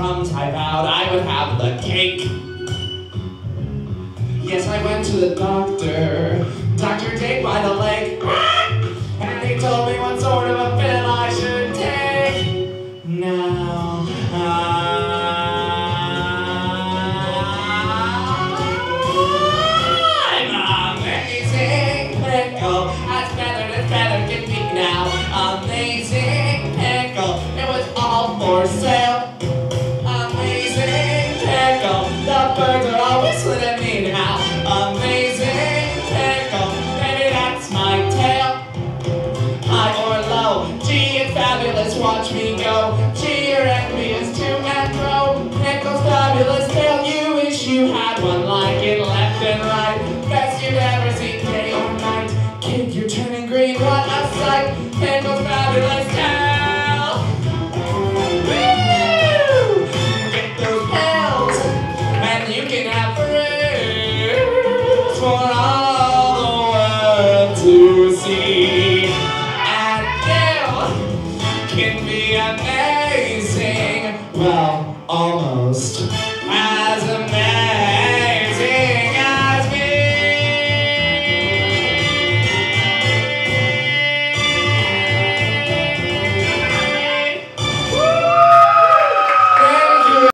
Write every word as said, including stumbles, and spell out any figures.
crumbs, I vowed I would have the cake. Yes, I went to the doctor, Doctor Jake by the lake, and he told me what sort of a pill I should take. Now I'm amazing pickle, as feathered as feather can be now. Amazing pickle, it was all for sale. Amazing pickle, the birds are all whistling at me now. Amazing pickle, baby, that's my tale. High or low, gee, it's fabulous, watch me go. Gee, you're envious to and fro. Pickle's fabulous tale, you wish you had one like it left and right. Best you've ever seen, day or night. Kid, you're turning green, what a sight. Pickle's fabulous tale. Can be amazing, well, almost as amazing.